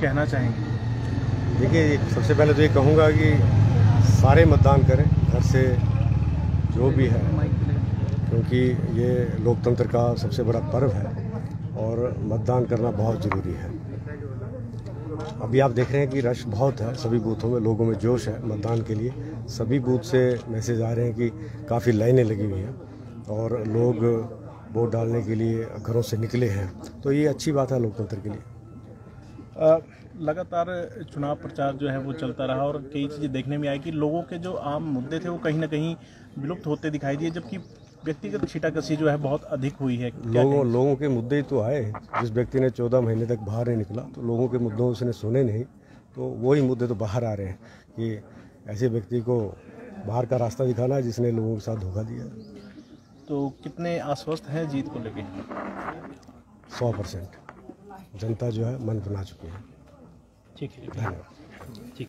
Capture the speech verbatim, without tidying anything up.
कहना चाहेंगे? देखिए, सबसे पहले तो ये कहूँगा कि सारे मतदान करें घर से जो भी है, क्योंकि ये लोकतंत्र का सबसे बड़ा पर्व है और मतदान करना बहुत ज़रूरी है। अभी आप देख रहे हैं कि रश बहुत है, सभी बूथों में लोगों में जोश है मतदान के लिए। सभी बूथ से मैसेज आ रहे हैं कि काफ़ी लाइनें लगी हुई हैं और लोग वोट डालने के लिए घरों से निकले हैं, तो ये अच्छी बात है लोकतंत्र के लिए। आ, लगातार चुनाव प्रचार जो है वो चलता रहा और कई चीज़ें देखने में आई कि लोगों के जो आम मुद्दे थे वो कहीं ना कहीं विलुप्त होते दिखाई दिए, जबकि व्यक्तिगत छीटाकशी जो है बहुत अधिक हुई है। लोगों लोगों के मुद्दे तो आए, जिस व्यक्ति ने चौदह महीने तक बाहर नहीं निकला तो लोगों के मुद्दों उसने सुने नहीं, तो वही मुद्दे तो बाहर आ रहे हैं कि ऐसे व्यक्ति को बाहर का रास्ता दिखाना है जिसने लोगों के साथ धोखा दिया। तो कितने आश्वस्त हैं जीत को लेके? सौ परसेंट जनता जो है मन बना चुकी है। ठीक है, धन्यवाद।